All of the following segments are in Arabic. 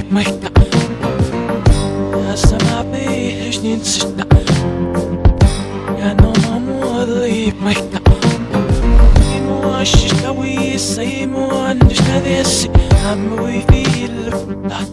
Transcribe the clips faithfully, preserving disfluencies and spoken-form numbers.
مكنا يا سماعي إيش ننسينا يا نومو أضيب مكنا مو أشتوي سيمو أنش نذيسي عموي في الفتاة.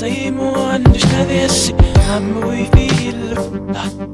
Say more and just have this. I'm with you.